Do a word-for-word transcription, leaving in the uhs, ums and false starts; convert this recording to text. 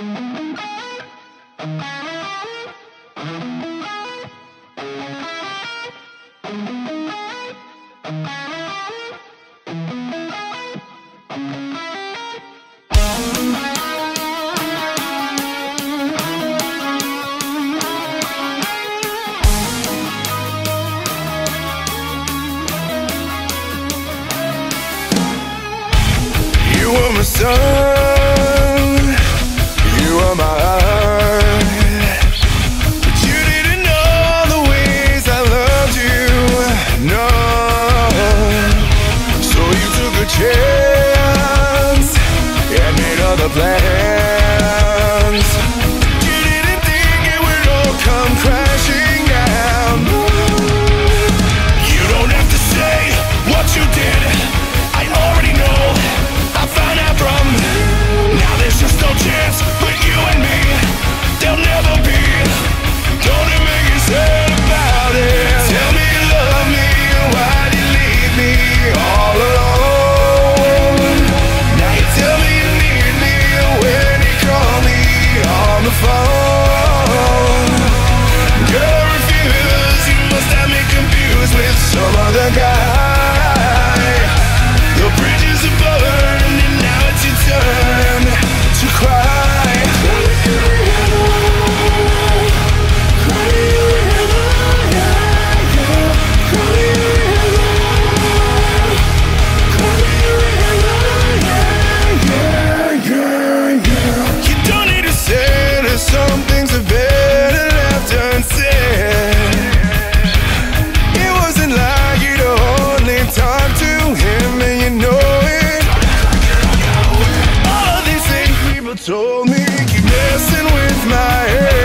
You are my sun, you are my heart, but you didn't know the ways I loved you, no. So you took a chance and made other plans. You didn't think it would all come crashing down. You don't have to say what you did, I already know, I found out from. Now there's just no chance but you and me, there'll never be. Don't it make you sad about it? Tell me you love me, why'd you leave me all alone? Now you tell me you need me when you call me on the phone. Girl refuse, you must have me confused with some other guy. Told me keep messing with my head.